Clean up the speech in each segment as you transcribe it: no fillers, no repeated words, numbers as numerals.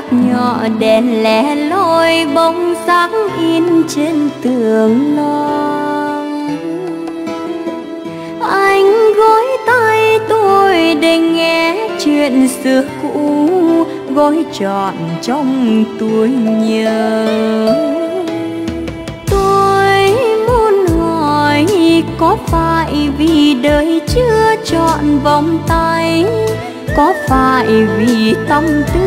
gác nhỏ đèn lẻ loi, bóng sáng in trên tường non. Anh gối tay tôi để nghe chuyện xưa cũ, gối trọn trong tuổi nhớ. Tôi muốn hỏi có phải vì đời chưa chọn vòng tay, có phải vì tâm tư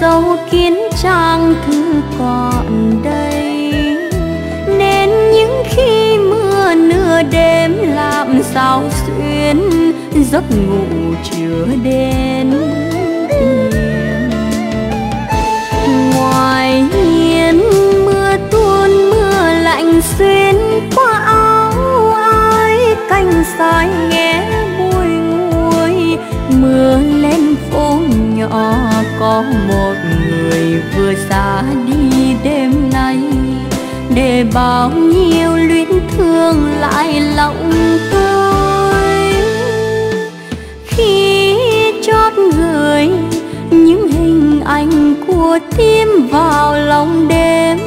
sâu kín trang thư còn đây, nên những khi mưa nửa đêm làm sao xuyên giấc ngủ chưa đến. Ngoài hiên mưa tuôn mưa lạnh xuyên qua áo ai, canh sai nghe bùi ngùi. Mưa lên phố nhỏ có một người vừa xa đi đêm nay, để bao nhiêu luyến thương lại lòng tôi. Khi chót người những hình ảnh của tim vào lòng đêm,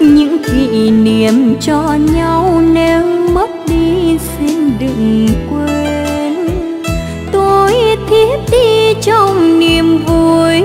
những kỷ niệm cho nhau nếu mất đi xin đừng quên. Tôi thiếp đi trong niềm vui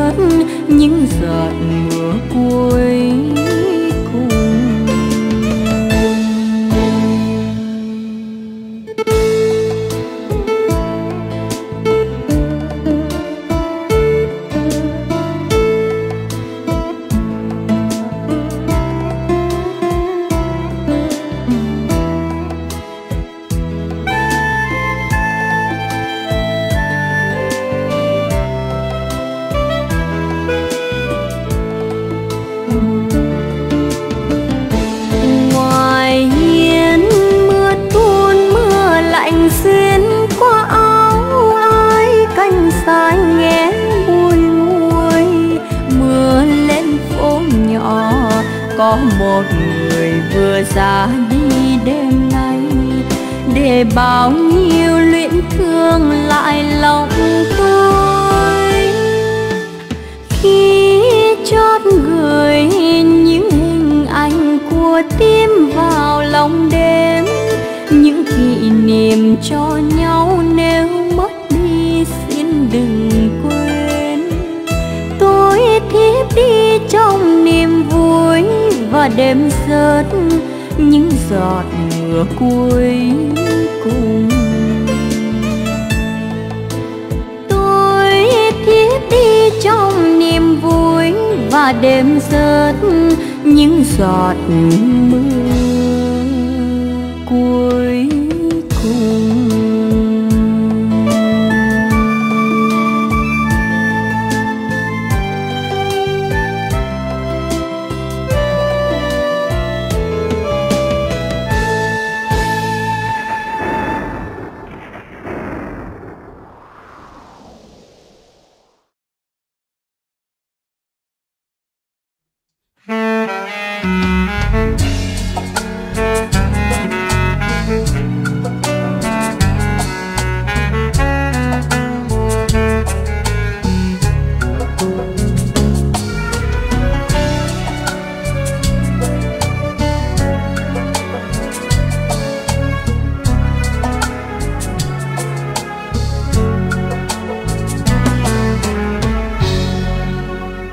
những giọt mưa cuối. Có một người vừa ra đi đêm nay, để bao nhiêu luyến thương lại lòng tôi. Khi chót gửi những hình ảnh của tim vào lòng đêm, những kỷ niệm cho nhau nếu mất đi xin đừng quên. Tôi thiếp đi trong niềm vui và đêm rớt những giọt mưa cuối cùng. Tôi thiếp đi trong niềm vui và đêm rớt những giọt mưa cuối cùng.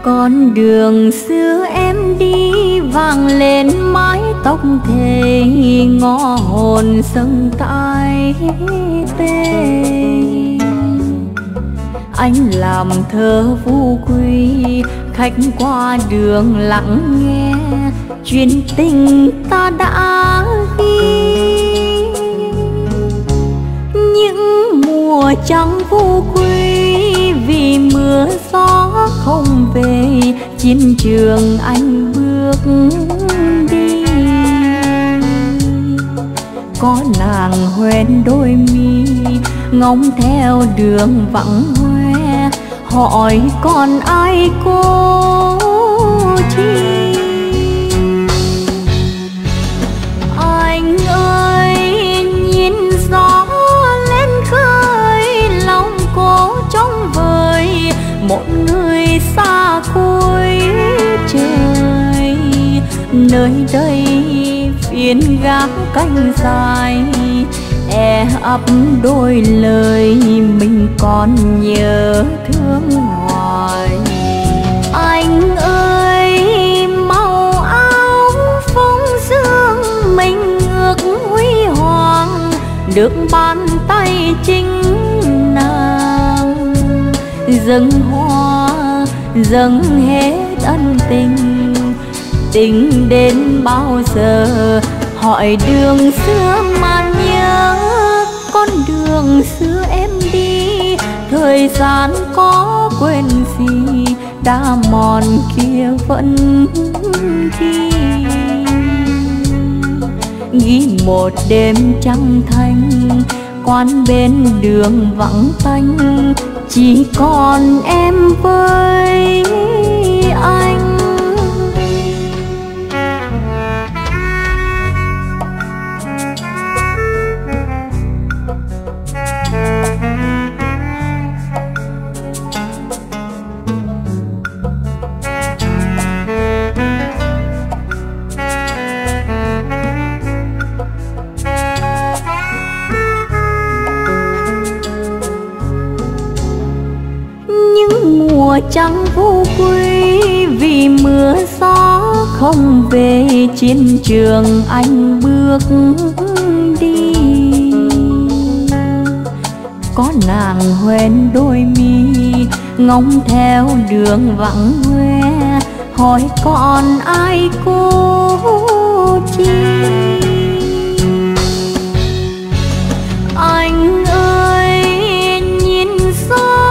Con đường xưa em đi vang lên mái tóc thề, ngõ hồn sân tai tê. Anh làm thơ phú quý, khách qua đường lắng nghe chuyện tình ta đã ghi. Những mùa trắng phú quý vì mưa gió không về, chiến trường anh bước đi. Có nàng hoen đôi mi ngóng theo đường vắng hoe, hỏi còn ai cô chi. Anh ơi nhìn gió lên khơi, lòng cô trong vời một người nơi đây phiên gác cánh dài e ấp đôi lời mình còn nhớ thương hoài. Anh ơi màu áo phong dương mình ngược huy hoàng được bàn tay chính nàng dâng hoa dâng hết ân tình. Tình đến bao giờ hỏi đường xưa mà nhớ con đường xưa em đi. Thời gian có quên gì đã mòn kia vẫn ghi. Ghi một đêm trăng thanh quán bên đường vắng tanh chỉ còn em với anh. Trăng vô quy vì mưa gió không về chiến trường anh bước đi. Có nàng hoen đôi mi ngóng theo đường vắng hoe hỏi còn ai cô chi. Anh ơi nhìn gió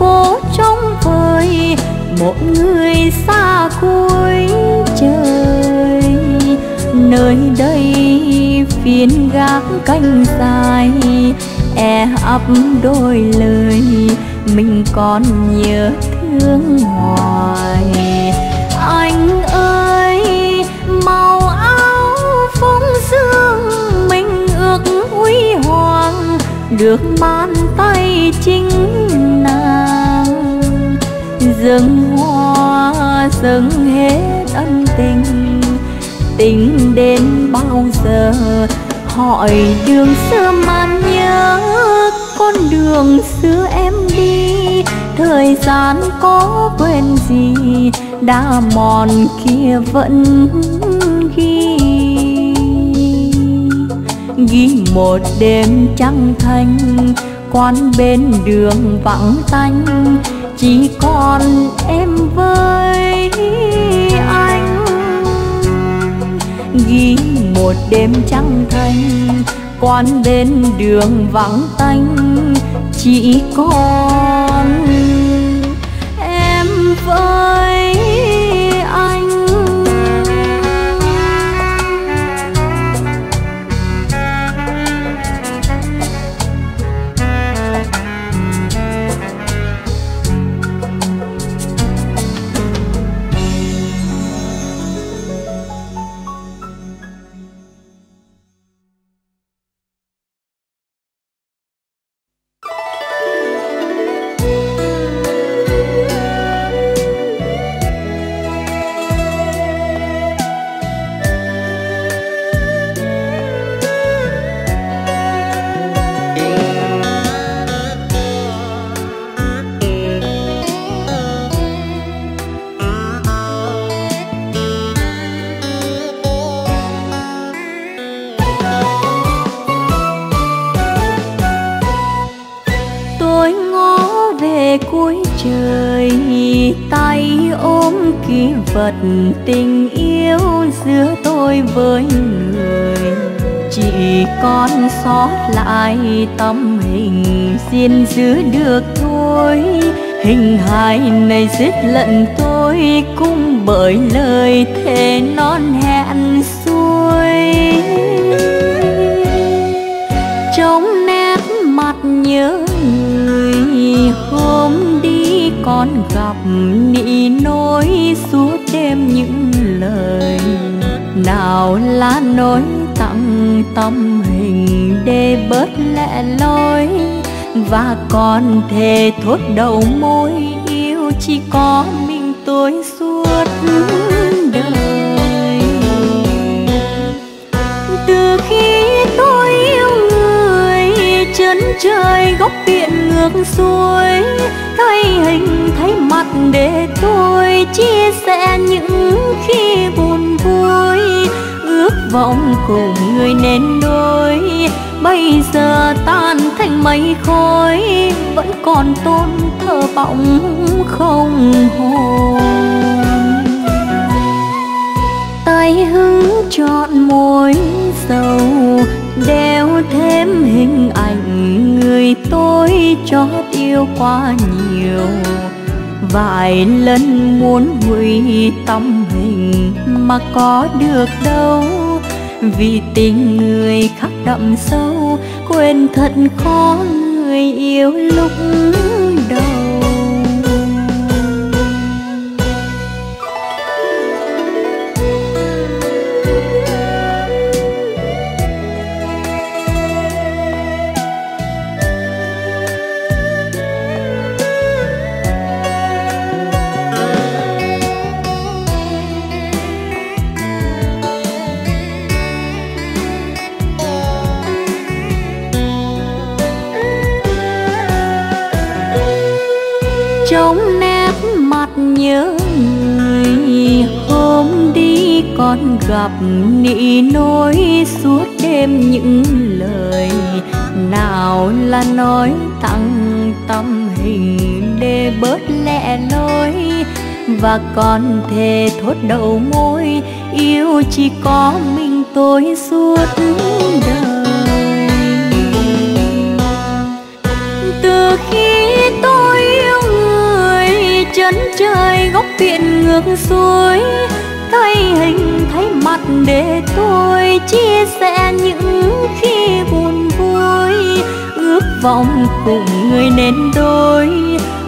cố trống vơi một người xa cuối trời. Nơi đây phiên gác cánh dài e ấp đôi lời mình còn nhớ thương hoài. Anh ơi màu áo phóng dương mình ước huy hoàng được bàn tay chính nàng dâng hoa dâng hết ân tình. Tình đến bao giờ hỏi đường xưa mà nhớ con đường xưa em đi. Thời gian có quên gì đã mòn kia vẫn ghi. Ghi một đêm trăng thanh quán bên đường vắng tanh chỉ còn em với anh. Ghi một đêm trăng thanh quán bên đường vắng tanh chỉ còn em với anh. Vật tình yêu giữa tôi với người chỉ còn sót lại tấm hình xin giữ được thôi. Hình hài này giết lận tôi cũng bởi lời thề non hẹn xuôi. Trong nét mặt nhớ người hôm đi còn gặp nị nỗi suốt đêm những lời. Nào là nỗi tặng tâm hình để bớt lẻ loi và còn thề thốt đầu môi yêu chỉ có mình tôi suốt đời. Từ khi tôi yêu người, chân trời góc biển ngược xuôi, thay hình thay mặt để tôi chia sẻ những khi buồn vui. Ước vọng cùng người nên đôi, bây giờ tan thành mây khói, vẫn còn tôn thờ bóng không hồn. Tay hứng chọn môi dầu, đeo thêm hình ảnh người tôi chót yêu quá nhiều. Vài lần muốn hủy tâm hình mà có được đâu, vì tình người khắc đậm sâu, quên thật khó người yêu lúc đầu. Trong nét mặt nhớ người, hôm đi còn gặp nị nỗi suốt đêm những lời. Nào là nói tặng tâm hình để bớt lẻ loi, và còn thề thốt đầu môi yêu chỉ có mình tôi suốt đời. Từ khi tôi yêu chân trời góc biển ngược xuôi, thay hình thay mặt để tôi chia sẻ những khi buồn vui. Ước vọng cùng người nên đôi,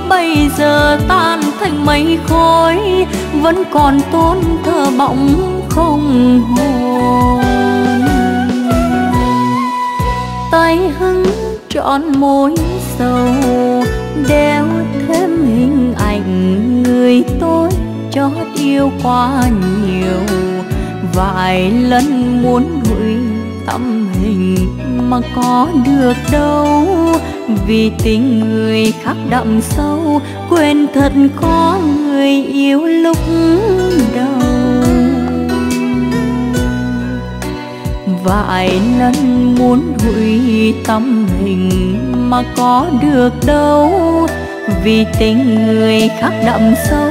bây giờ tan thành mây khói, vẫn còn tôn thờ bóng không hồn. Tay hứng trọn môi sầu, đeo thêm hình ảnh người tôi chót yêu quá nhiều. Vài lần muốn hủy tâm hình mà có được đâu, vì tình người khắc đậm sâu, quên thật khó người yêu lúc đầu. Vài lần muốn hủy tâm hình mà có được đâu, vì tình người khắc đậm sâu,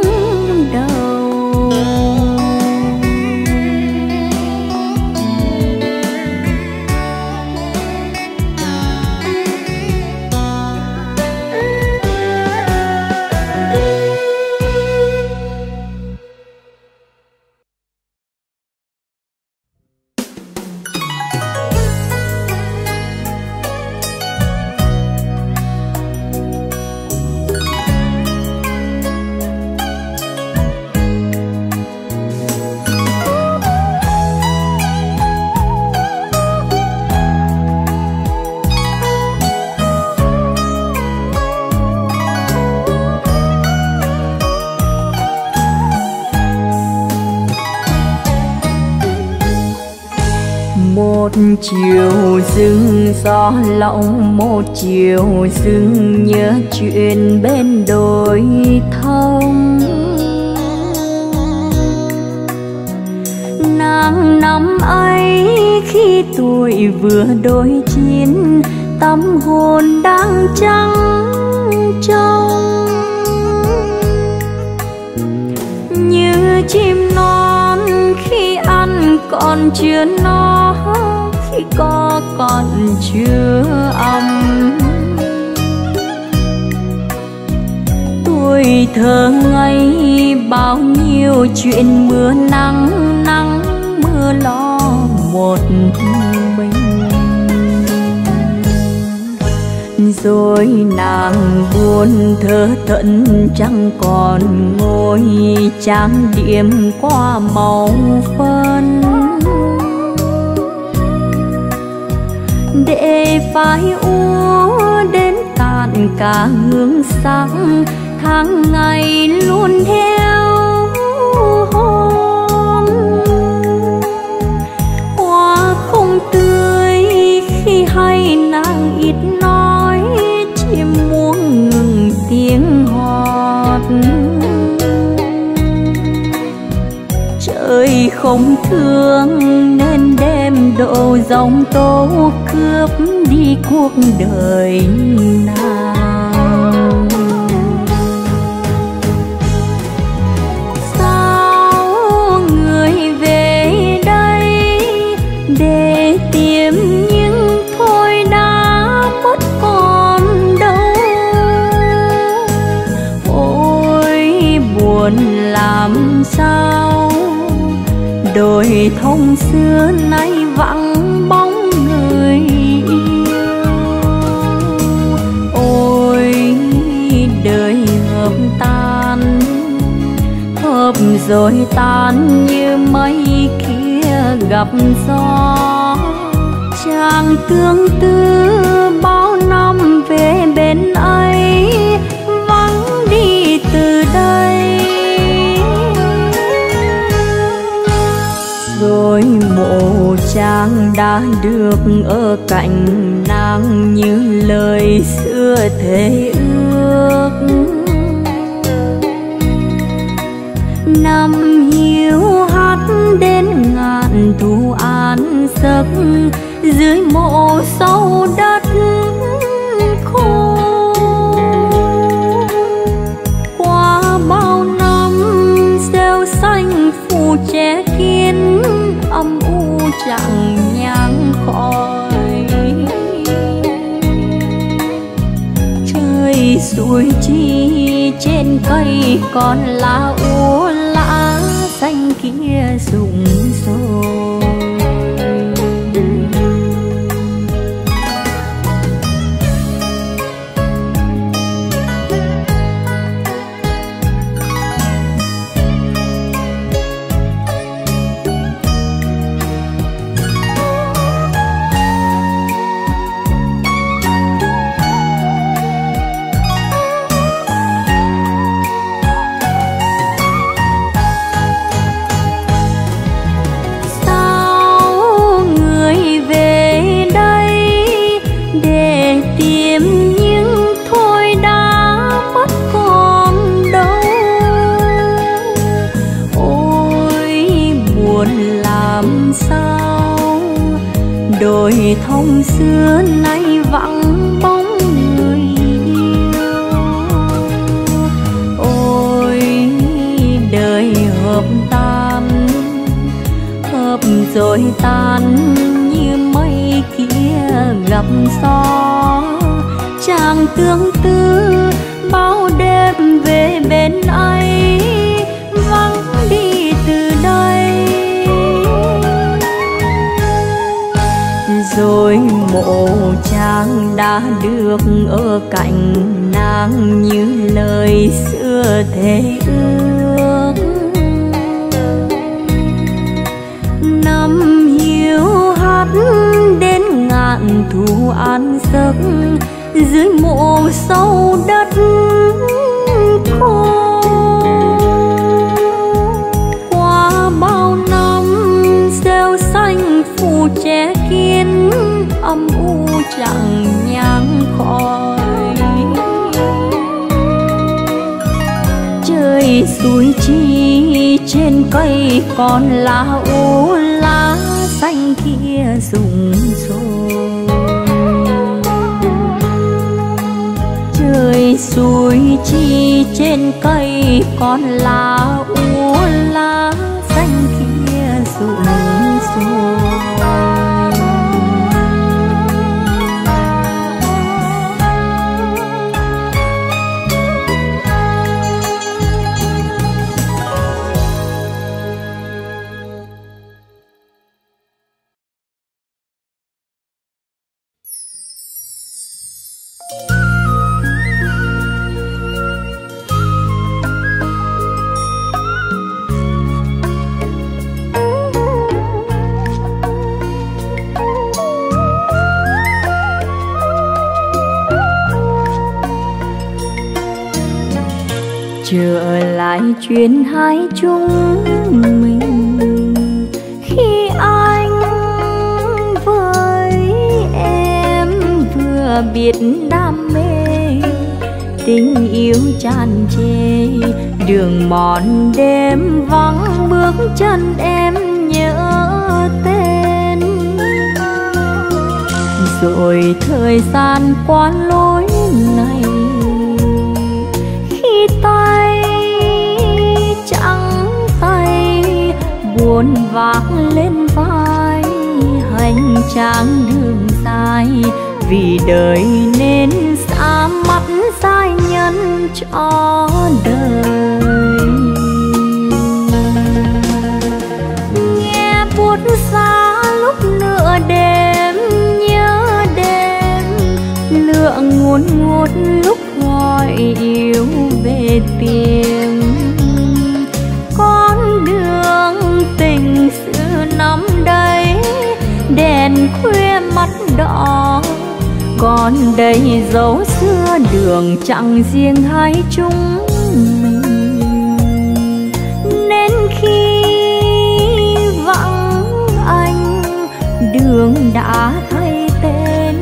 đầu. Chiều dưng gió lộng, một chiều dưng nhớ chuyện bên đồi thông. Nàng năm ấy khi tuổi vừa đôi chín, tâm hồn đang trắng trong như chim non khi ăn còn chưa no, khi có còn chưa ấm. Tuổi thơ ngây bao nhiêu chuyện mưa nắng, nắng mưa lo một mình. Rồi nàng buồn thơ thẫn chẳng còn ngôi, trang điểm qua màu phấn. để phải úa đến cạn cả hương sắc tháng ngày luôn theo hôm. Hoa không tươi khi hay nàng ít nói, chim muông ngừng tiếng hót. Trời không thương nên đêm độ giông tố cướp đi cuộc đời nàng. Sao người về đây để tìm những thôi đã mất còn đâu. Ôi buồn làm sao đồi thông xưa nay vắng bóng người yêu. Ôi đời hợp tan, hợp rồi tan như mây kia gặp gió. Chàng tương tư bao năm về bên ấy, vắng đi từ đây. Rồi mộ chàng đã được ở cạnh nàng như lời xưa thề ước. Năm hiu hắt đến ngàn thu an giấc dưới mộ sâu đất khô. Qua bao năm gieo xanh phù che kín âm u chẳng nhang khói. Trời suối chi trên cây còn lá úa lá xanh kia rụng rồi. Đồi thông xưa nay vắng bóng người yêu. Ôi đời hợp tan, hợp rồi tan như mây kia gặp gió. Chàng tương tư bao đêm về bên ấy, vắng đi từ đây. Rồi mộ chàng đã được ở cạnh nàng như lời xưa thề ước. Năm hiu hắt đến ngạn thu an giấc dưới mộ sâu đất khô. Qua bao năm gieo xanh phù che kín âm u chẳng nhang khói. Trời suối chi trên cây còn lá úa lá xanh kia rụng rồi. Trời suối chi trên cây còn lá úa lá xanh kia rụng rồi. trở lại chuyện hai chúng mình khi anh với em vừa biết đam mê, tình yêu tràn trề đường mòn đêm vắng, bước chân em nhớ tên rồi thời gian qua lối này. Tay trắng tay buồn vác lên vai hành trang đường dài, vì đời nên xa mắt sai nhân cho đời. Nghe buốt xa lúc nửa đêm nhớ đêm lửa ngốn ngút lúc gọi yêu về tìm, con đường tình xưa năm đây đèn khuya mắt đỏ, còn đây dấu xưa đường chẳng riêng hai chúng mình. Nên khi vắng anh đường đã thay tên,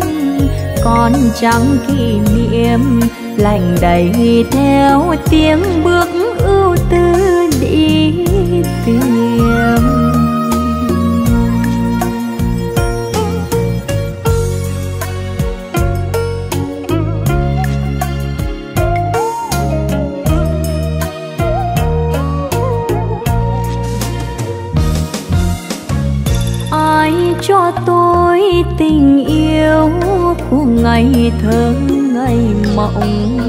còn chẳng kỷ niệm lành đầy theo tiếng bước ưu tư đi tìm. Ai cho tôi tình yêu của ngày thơ ngày mộng,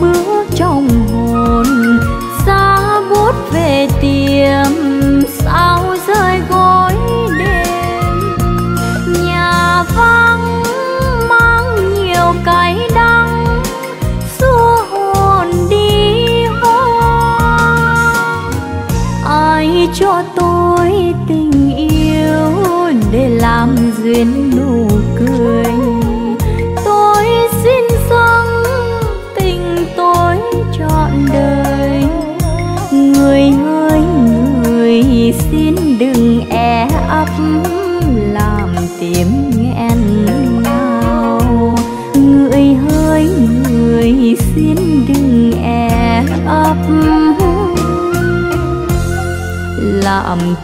bước trong hồn, xa bút về tìm sao rơi gối đêm. Nhà vắng mang nhiều cái đắng, xua hồn đi hoang. Ai cho tôi tình yêu để làm duyên nụ cười, tôi xin dâng tình tôi trọn đời. Người ơi người xin đừng é ấp làm tim nghẹn ngào, người ơi người xin đừng é ấp làm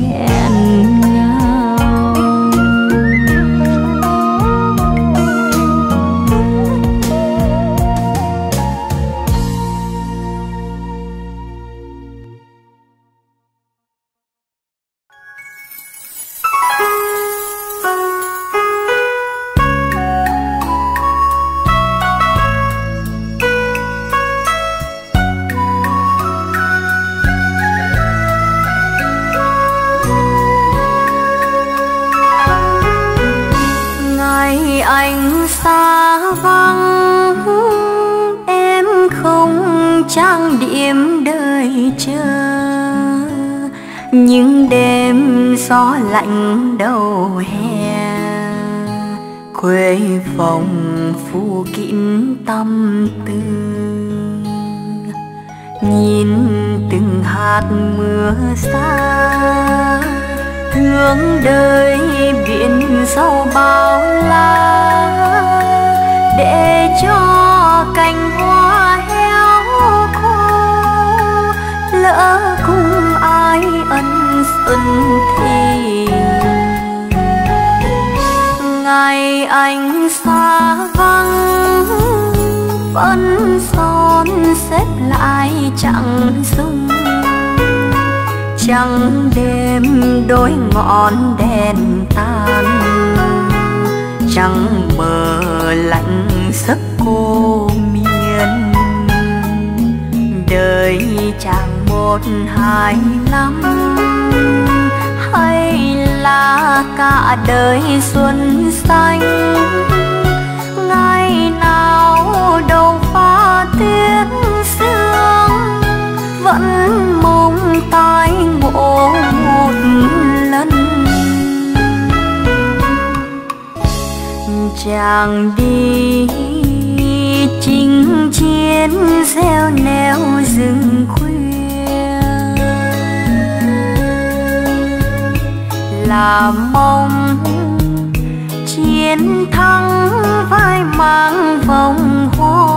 nghẹn ngào. Những đêm gió lạnh đầu hè, quê phòng phủ kín tâm tư, nhìn từng hạt mưa xa thương đời biển sâu bao la, để cho cành hoa héo khô lỡ cùng ai ân xuân thì. Ngày anh xa vắng vẫn soi ngón xếp lại chẳng dung, trăng đêm đôi ngọn đèn tan, trăng mờ lạnh giấc cô miên. Đời chẳng một hai năm, hay là cả đời xuân xanh. Ngày nào đâu pha tiếng sương, vẫn mong tái ngộ một lần. Chàng đi chinh chiến gieo neo rừng khuya, là mong chiến thắng vai mang vòng hoa.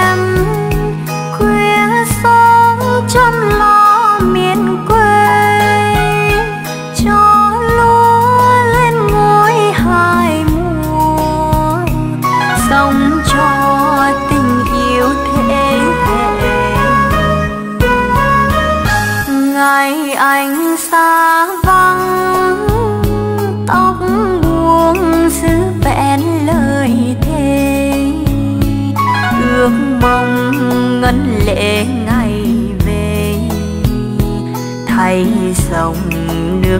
khuya sống chân lo miền quê, cho lúa lên ngôi hai mùa, sống cho tình yêu thế hệ. Ngày anh xa vắng, tóc buông giữ bẽn lời thề, ước mong ngân lệ ngày về thay dòng nước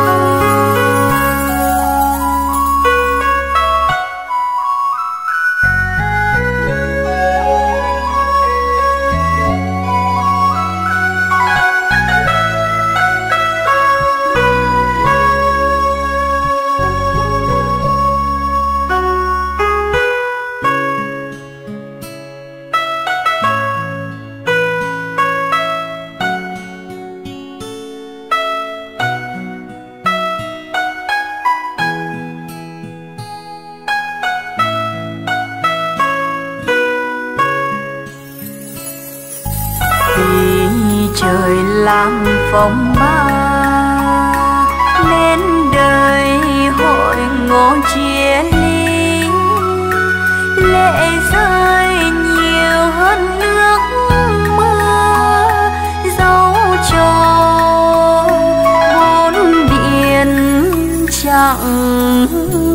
Làm phong ba nên đời hội ngộ chia ly, lệ rơi nhiều hơn nước mưa, dẫu cho bốn biển chẳng vương.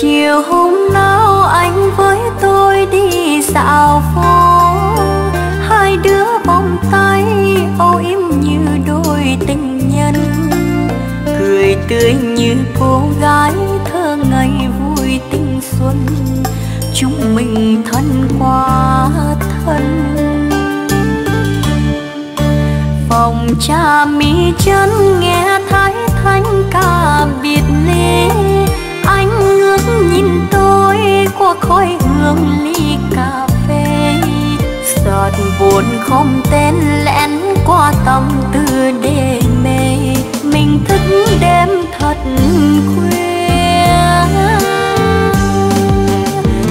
Chiều hôm nào anh với tôi đi dạo phố, hai đứa vòng tay âu yếm như đôi tình nhân, cười tươi như cô gái thơ ngày vui tình xuân. Chúng mình thân qua thân, phòng trà mi chân nghe Thái Thanh ca biệt ly. Anh ngước nhìn tôi qua khói hương ly cà phê, giọt buồn không tên lén qua tâm tư để mê. Mình thức đêm thật khuya,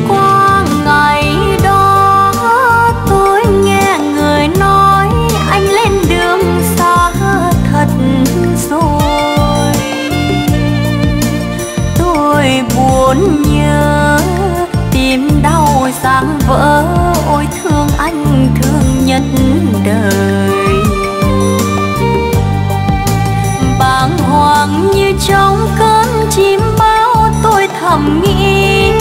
qua ngày đó tôi nghe người nói anh lên đường xa thật rồi. Buồn nhớ tim đau dáng vỡ, ôi thương anh thương nhất đời. trong cơn chim bao tôi thầm nghĩ,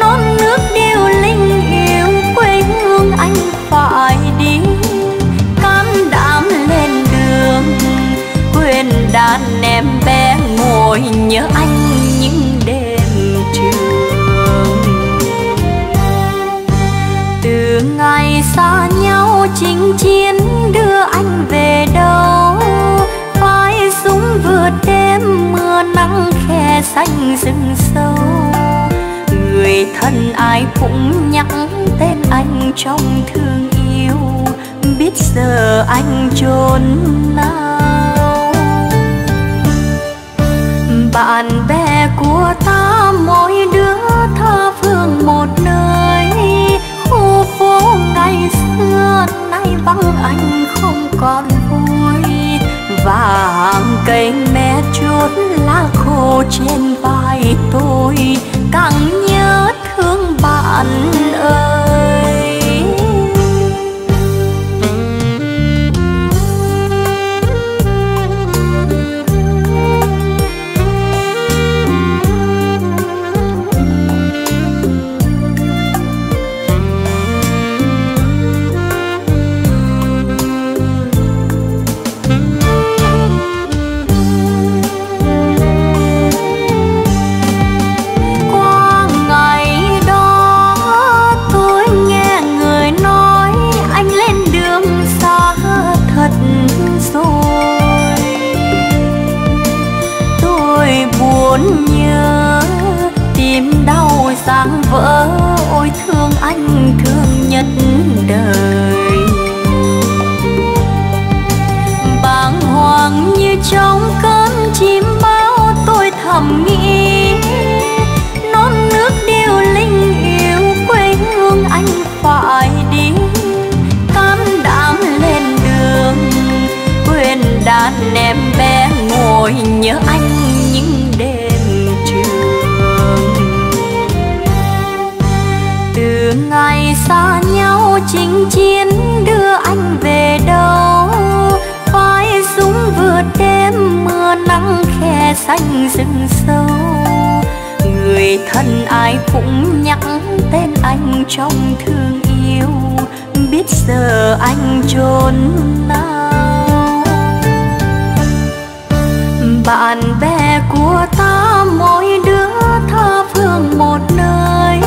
non nước điêu linh yêu quê hương anh phải đi, can đảm lên đường quên đàn em bé ngồi nhớ anh những đêm trường. Từ ngày xa nhau chinh chiến đưa anh về đâu, phái súng vượt đêm mưa nắng khe xanh rừng sâu, người thân ai cũng nhắc tên anh trong thương yêu, biết giờ anh chốn nào. Bạn bè của ta mỗi đứa tha phương một nơi, khu phố ngày xưa nay vắng anh không còn vui, và hàng cây me chốt lá khô trên vai tôi càng nhớ thương bạn ơi. Sáng vỡ ôi thương anh thương nhất đời, bàng hoàng như trong cơn chim bao tôi thầm nghĩ, non nước điêu linh yêu quê hương anh phải đi, can đảm lên đường quên đàn em bé ngồi nhớ anh những đêm. Ngày xa nhau chinh chiến đưa anh về đâu, phái súng vượt đêm mưa nắng khe xanh rừng sâu, người thân ai cũng nhắc tên anh trong thương yêu, biết giờ anh chốn nào. Bạn bè của ta mỗi đứa tha phương một nơi,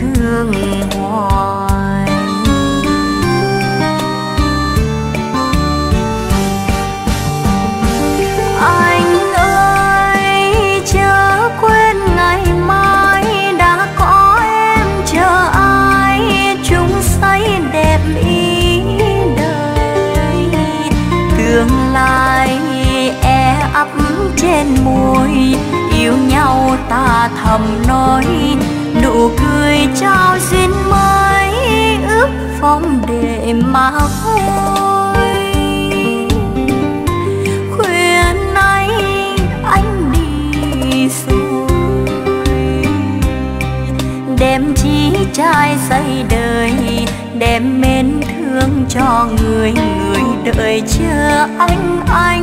thương hoài. Anh ơi chớ quên ngày mai đã có em chờ lòng nói nụ cười trao duyên mới ước phong để mà vui. Khuya nay anh đi rồi đem chí trai xây đời, đem mến thương cho người người đợi chờ anh ơi.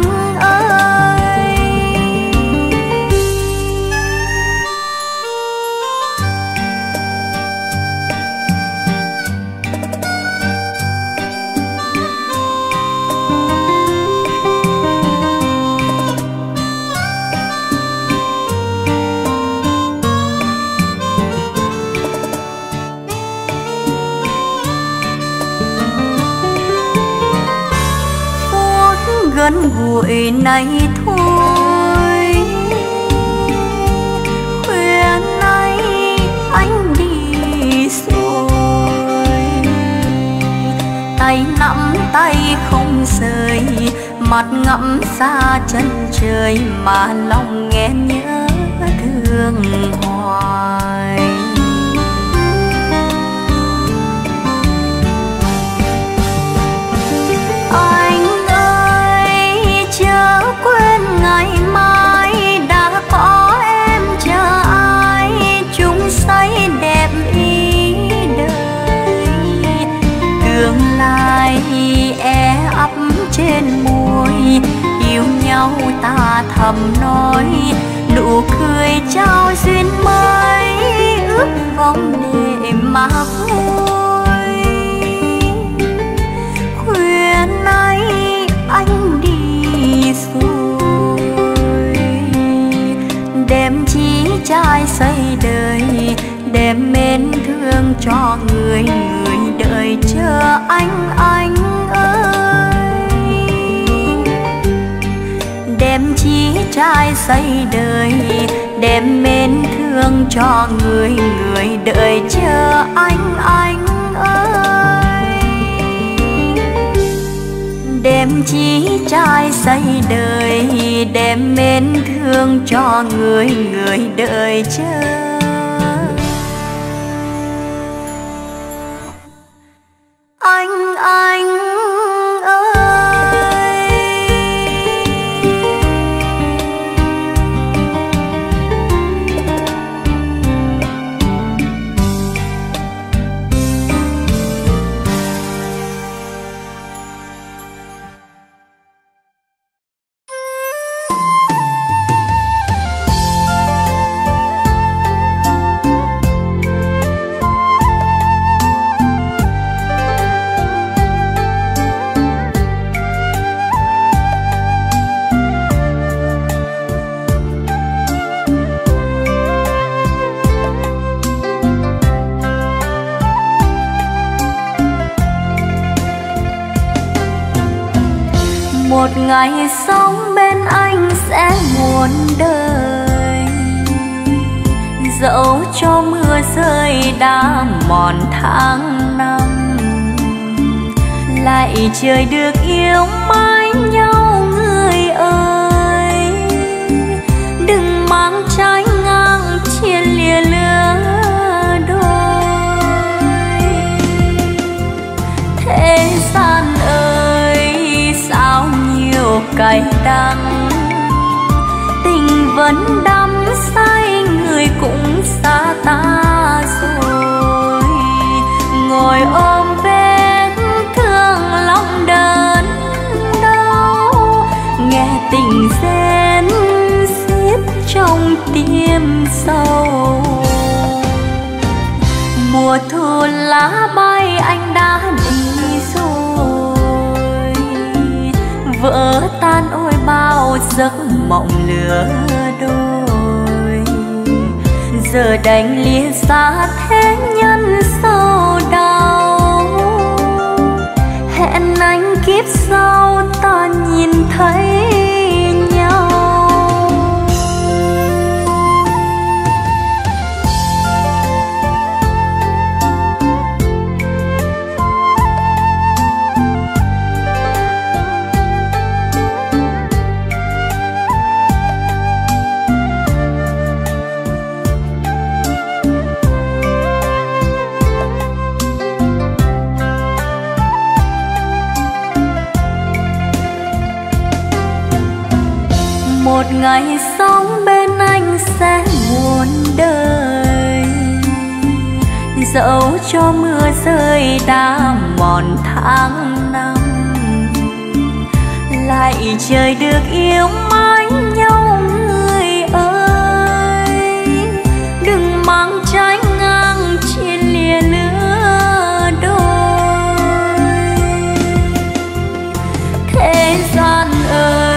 Gần gũi này thôi, khuya nay anh đi rồi, tay nắm tay không rời, mặt ngắm xa chân trời mà lòng em nhớ thương hoài. Trên môi yêu nhau ta thầm nói nụ cười trao duyên mới ước vọng để mà vui. Khuya nay anh đi rồi đem chí trai xây đời, đem mến thương cho người người đợi chờ anh ơi. Đem chí trai xây đời, đem mến thương cho người người đợi chờ anh ơi. Đem chí trai xây đời, đem mến thương cho người người đợi chờ. Ngày sống bên anh sẽ muôn đời, dẫu cho mưa rơi đã mòn tháng năm, lại trời được yêu mãi nhau người ơi. Đừng mang trái ngang chia lìa lứa đôi. Thế gian cay đắng, tình vẫn đắm say người cũng xa ta rồi, ngồi ôm vết thương lòng đớn đau, nghe tình rên xiết trong tim sâu. Mùa thu lá bay anh đã đi rồi, vỡ tan ôi bao giấc mộng lứa đôi. Giờ đành lìa xa thế nhân sâu đau, hẹn anh kiếp sau ta nhìn thấy nhau. một ngày sống bên anh sẽ muôn đời, dẫu cho mưa rơi đã mòn tháng năm, lại trời được yêu mãi nhau người ơi. Đừng mang trái ngang chia lìa lứa đôi. Thế gian ơi,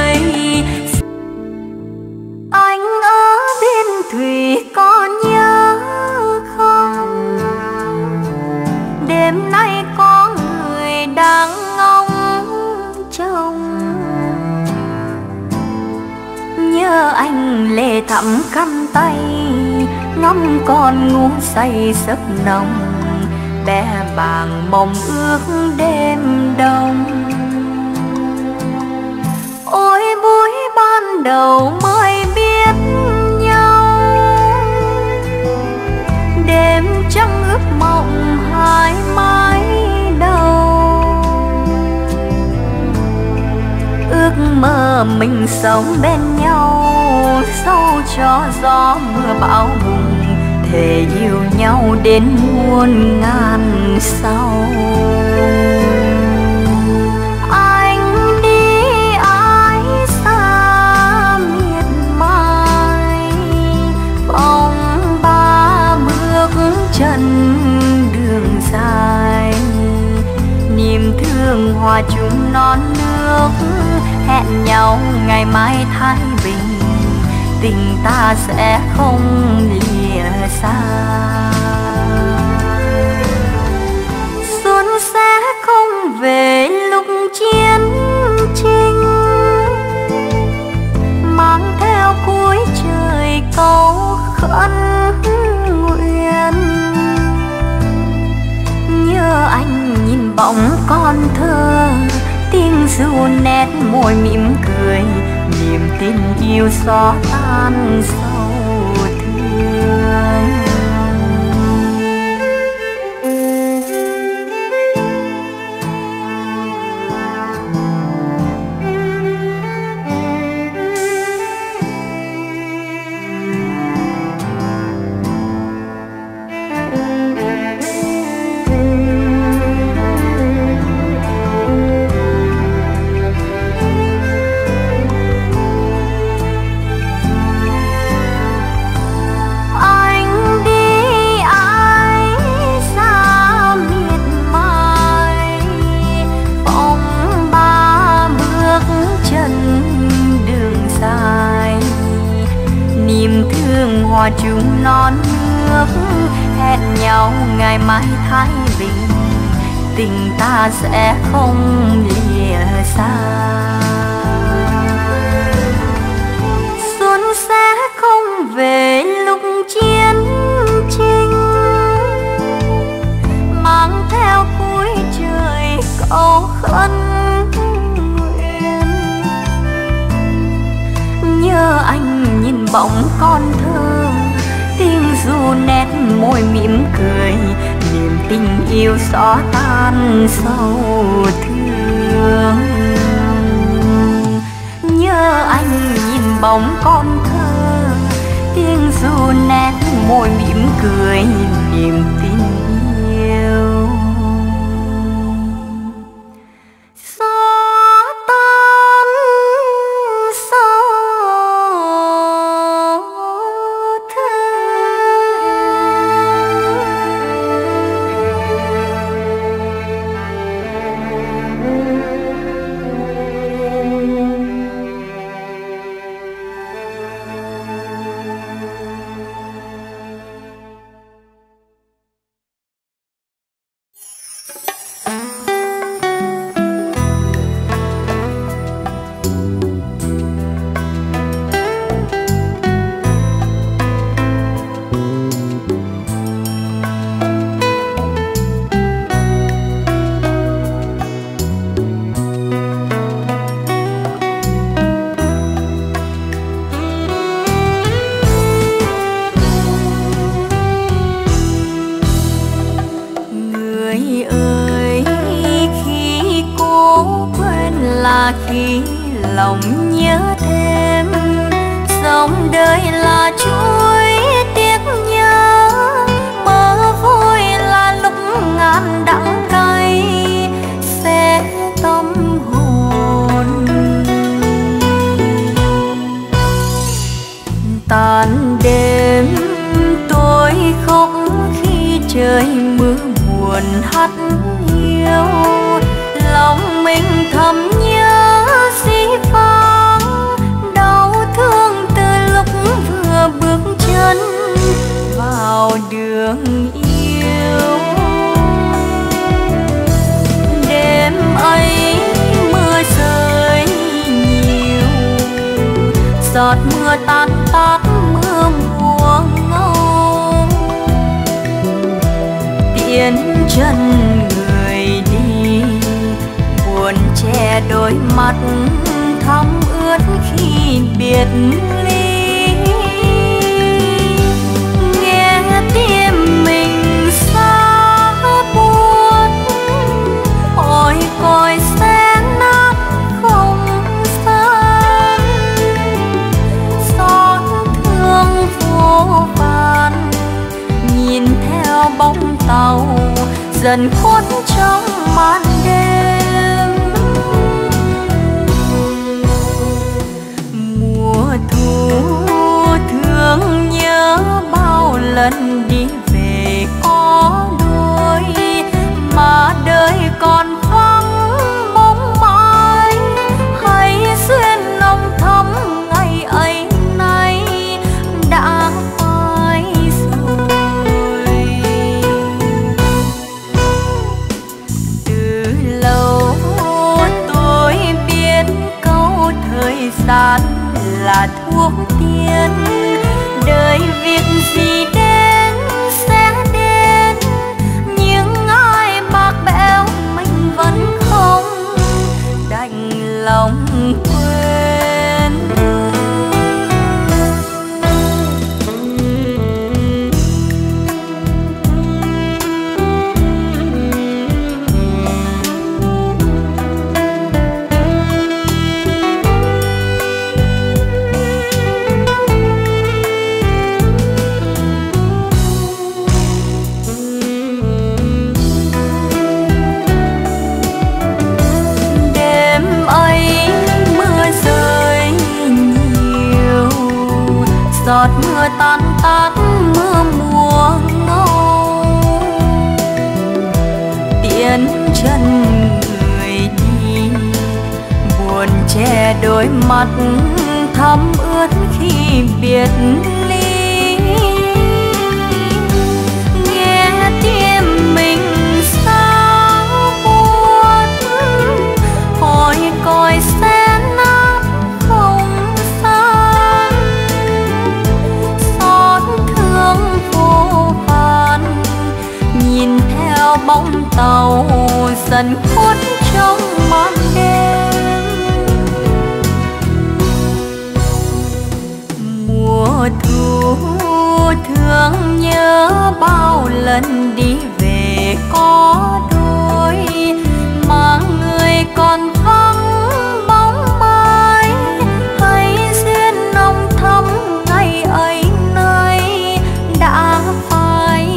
anh ở biên thủy có nhớ không? Đêm nay có người đang nhớ anh lệ thẳm khăn tay, ngóng con ngủ say giấc nồng, bé bàng mộng ước đêm đông. Ôi buổi ban đầu mới biết nhau, đêm trăng ướp mộng hai mái đầu. Ước mơ mình sống bên nhau, dẫu cho gió mưa bão bùng, thề yêu nhau đến muôn ngàn sau. Anh đi ái xa miệt mài, vòng 3 bước chân đường dài, niềm thương hòa chung non nước, hẹn nhau ngày mai Thái Bình, tình ta sẽ không lìa xa. Xuân sẽ không về lúc chiến tranh, mang theo cuối trời câu khẩn nguyện. Nhớ anh nhìn bóng con thơ, tiếng ru nét môi mỉm cười, niềm tin yêu xóa tan sâu thương. Hòa chung non nước, hẹn nhau ngày mai Thái Bình, tình ta sẽ không lìa xa. Xuân sẽ không về lúc chiến tranh, mang theo cuối trời câu khấn nguyện. Nhớ anh nhìn bóng con thơ, tiếng ru nét môi mỉm cười, niềm tình yêu xóa tan sâu thương. Nhớ anh nhìn bóng con thơ, tiếng ru nét môi mỉm cười, niềm tin yêu xóa tan sâu. Khi lòng nhớ thêm dòng đời là chuối tiếc nhớ, bờ vui là lúc ngàn đắng cay sẽ tâm hồn tàn đêm. Tôi khóc khi trời mưa buồn hắt hiu, lòng mình thầm nhớ dĩ vãng đau thương từ lúc vừa bước chân vào đường yêu. Đêm ấy mưa rơi nhiều, giọt mưa tan tát mưa mùa ngâu, tiễn chân người đi buồn che đôi mắt thắm ướt khi biệt ly. Nghe tim mình xa buốt, ôi coi sẽ nát không gian, xót thương vô vàn nhìn theo bóng tàu dần khuất trong màn đêm. Thương nhớ bao lần đi về có đôi, mà đời còn vắng bóng mai. Hãy duyên nồng thắm ngày ấy nay đã phai rồi. Từ lâu tôi biết câu thời gian là thuốc tiên, đời việc gì đến sẽ đến, những ai bạc bẽo mình vẫn không đành lòng quên. Giọt mưa tan tát mưa mùa ngâu, tiễn chân người đi buồn che đôi mắt thắm ướt khi biệt ly. Nghe tim mình xa buốt, hỏi coi xem bóng tàu dần khuất trong màn đêm. Mùa thu thương nhớ bao lần đi về có đôi, mà người còn vắng bóng mai. Hãy duyên nồng thắm ngày ấy nay đã phai,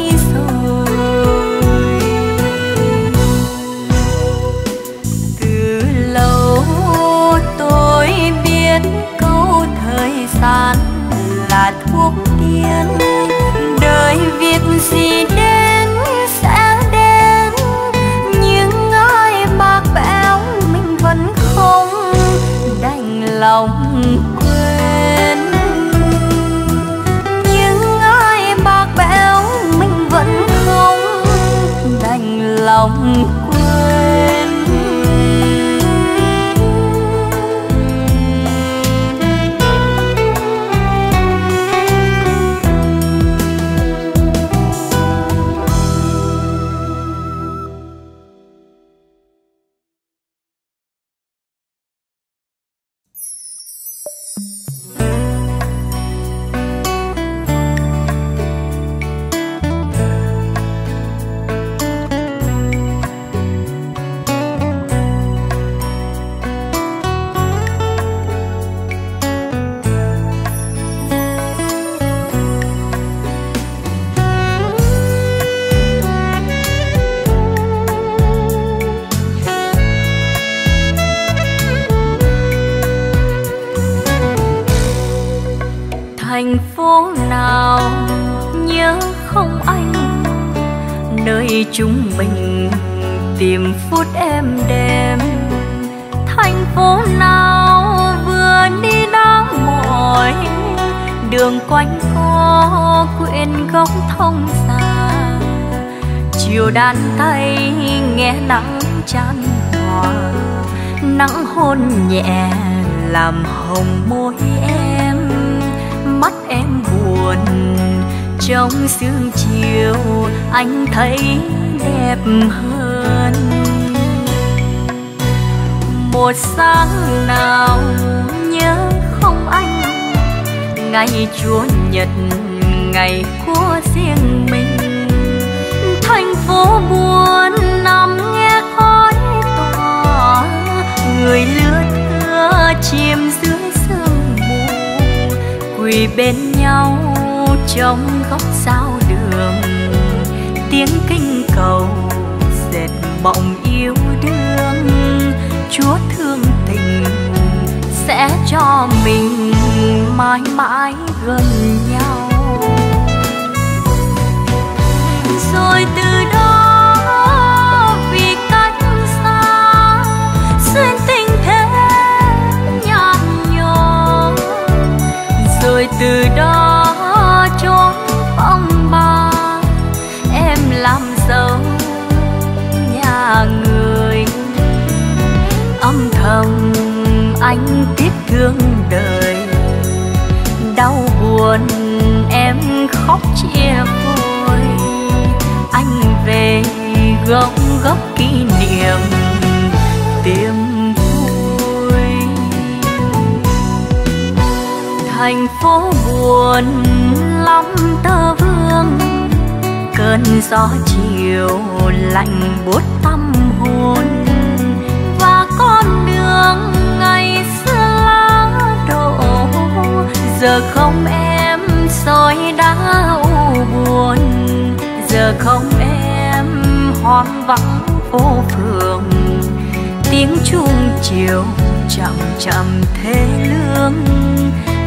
là thuốc tiên. Đời việc gì đến sẽ đến, những ai bạc bẽo mình vẫn không đành lòng quên. Những ai bạc bẽo mình vẫn không đành lòng quên. thành phố nào nhớ không anh, nơi chúng mình tìm phút êm đềm. Thành phố nào vừa đi đã mỏi, đường quanh co quyện góc thông xa. Chiều đàn tay nghe nắng chan hòa, nắng hôn nhẹ làm hồng môi em. Mắt em buồn trong sương chiều, anh thấy đẹp hơn. Một sáng nào nhớ không anh, ngày Chúa Nhật, ngày của riêng mình. Thành phố buồn nằm nghe khói tỏa, người lứa thưa chìm dưới sương mù. Quỳ bên nhau trong góc giao đường, tiếng kinh cầu dệt mộng yêu đương. Chúa thương tình sẽ cho mình mãi mãi gần nhau. Rồi từ đó vì cách xa, duyên tình thế nhạt nhòa. Rồi từ đó chốn phong ba, em làm dâu nhà người. Âm thầm anh tiếc thương đời, đau buồn em khóc chia vơi. Anh về góc góc kỷ niệm tiêm vui. Thành phố buồn lắm tơ vương, cơn gió chiều lạnh buốt tâm hồn. Và con đường ngày xưa lá đổ, giờ không em rồi đã buồn. Giờ không em hoang vắng vô phường, tiếng chuông chiều chậm chậm thế lương.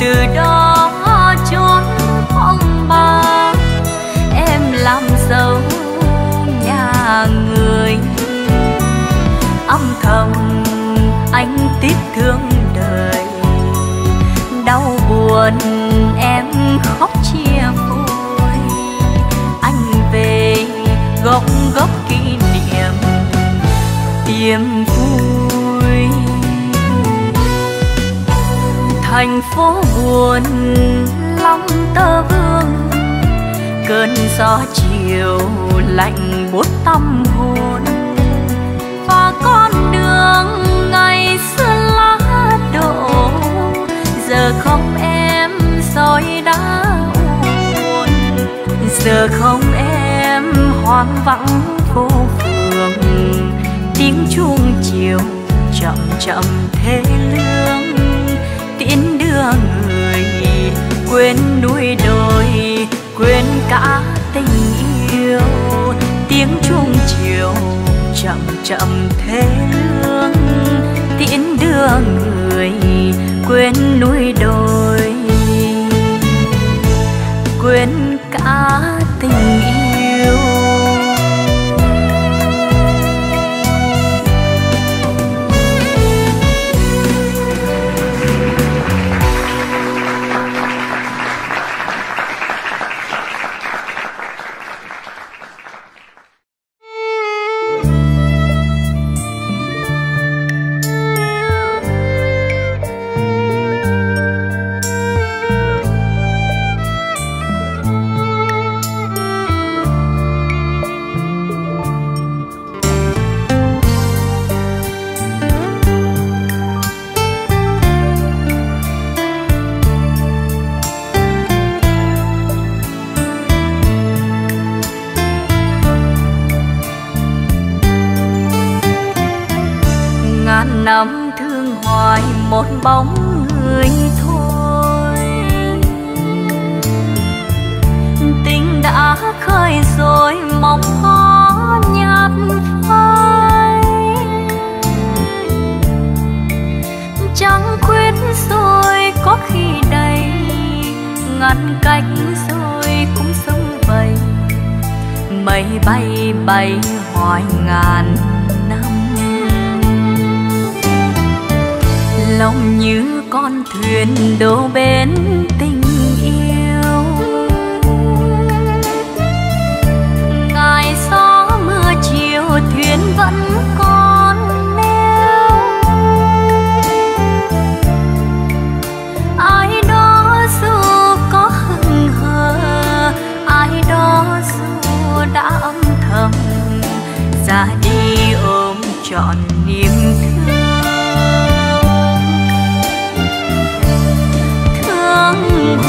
Từ đó chốn phong ba, em làm dâu nhà người. Âm thầm anh tiếc thương đời, đau buồn em khóc chia vôi. Anh về góc góc kỷ niệm tìm vui. Thành phố buồn lắm tơ vương, cơn gió chiều lạnh buốt tâm hồn. Và con đường ngày xưa lá đổ, giờ không em rồi đã buồn. Giờ không em hoang vắng vô phường, tiếng chuông chiều chậm chậm thế lương. Tiễn đưa người quên núi đồi, quên cả tình yêu. Tiếng chuông chiều chậm chậm thế lương. Tiễn đưa người quên núi đồi, quên cả tình yêu. một bóng người thôi. Tình đã khơi rồi mong khó nhạt phai, trăng khuyết rồi có khi đầy, ngăn cách rồi cũng sống vầy. Mây bay bay hỏi ngàn năm, lòng như con thuyền đổ bến tình yêu. Ngày gió mưa chiều thuyền vẫn còn neo, ai đó dù có hững hờ, ai đó dù đã âm thầm ra đi ôm trọn niềm thương.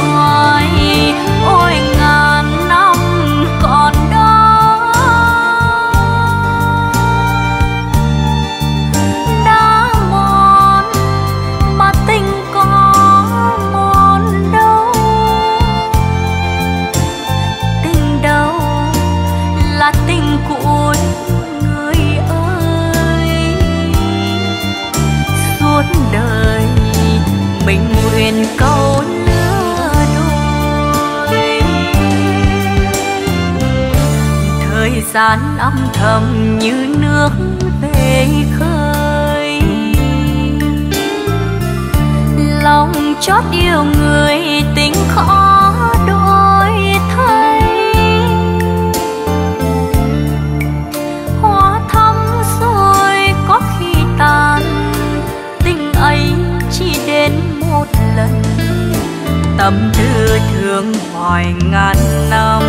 Hoài ôi ngàn năm còn đó, đã mòn mà tình có mòn đâu. Tình đâu là tình cuối người ơi, suốt đời mình nguyện câu thời gian âm thầm như nước về khơi. Lòng chót yêu người tình khó đổi thay, hoa thắm rồi có khi tàn. Tình ấy chỉ đến một lần, tâm tư thương hoài ngàn năm.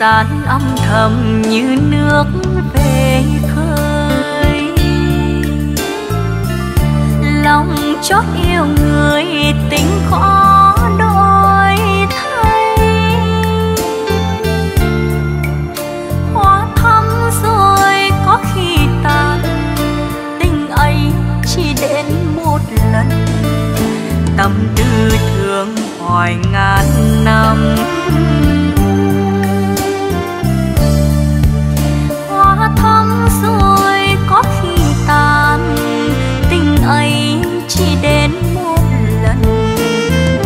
Gian âm thầm như nước về khơi, lòng chót yêu người tình khó đổi thay, hoa thắm rồi có khi tàn. Tình ấy chỉ đến một lần, tâm tư thương hỏi ngàn năm. Rồi có khi tàn, tình ấy chỉ đến một lần,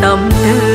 tâm tư